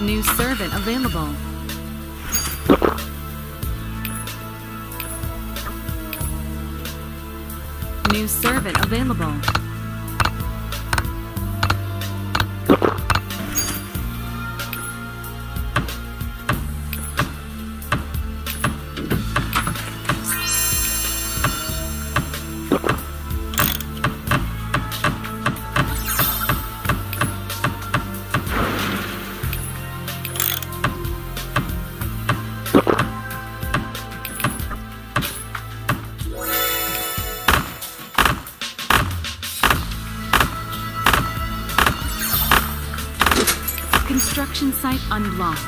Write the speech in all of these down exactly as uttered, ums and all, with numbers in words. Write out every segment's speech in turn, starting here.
New servant available. New servant available. Construction site unlocked.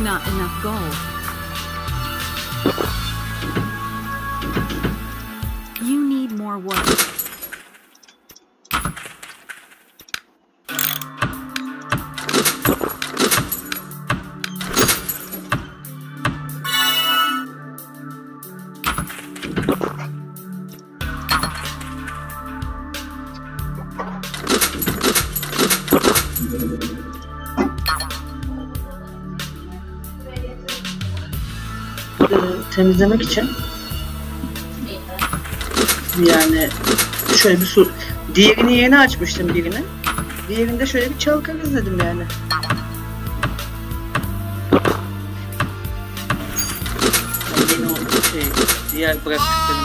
Not enough gold. You need more work. Temizlemek için yani şöyle bir su, diğerini yeni açmıştım birini, diğerinde şöyle bir çalkalarız dedim yani. Yeni oldu şey, diğer bıraktıklarım.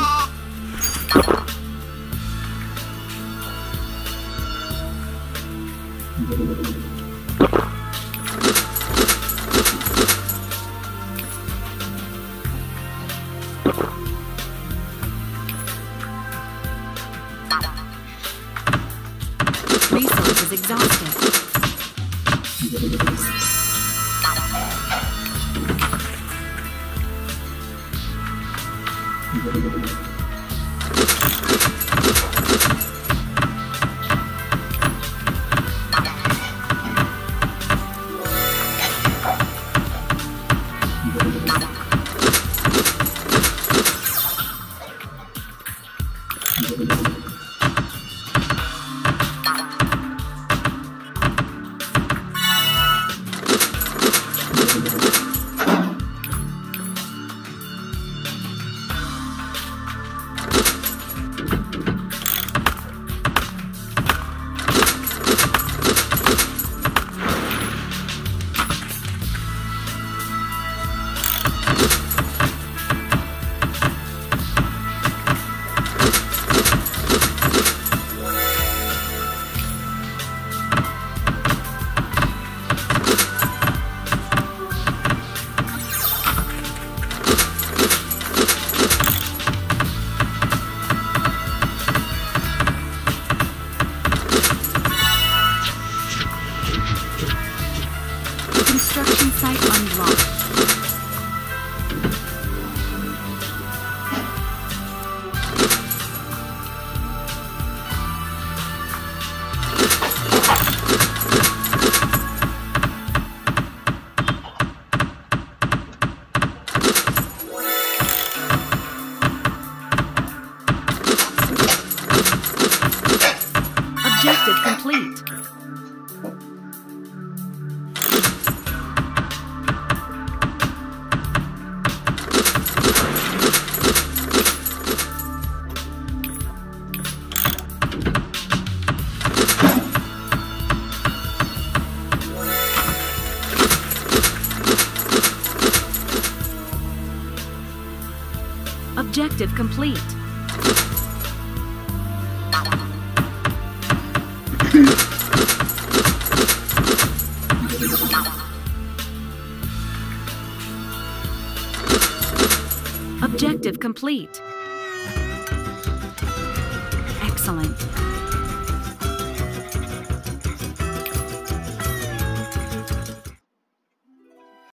Resources exhausted. Objective complete. Objective complete. Objective complete. Excellent.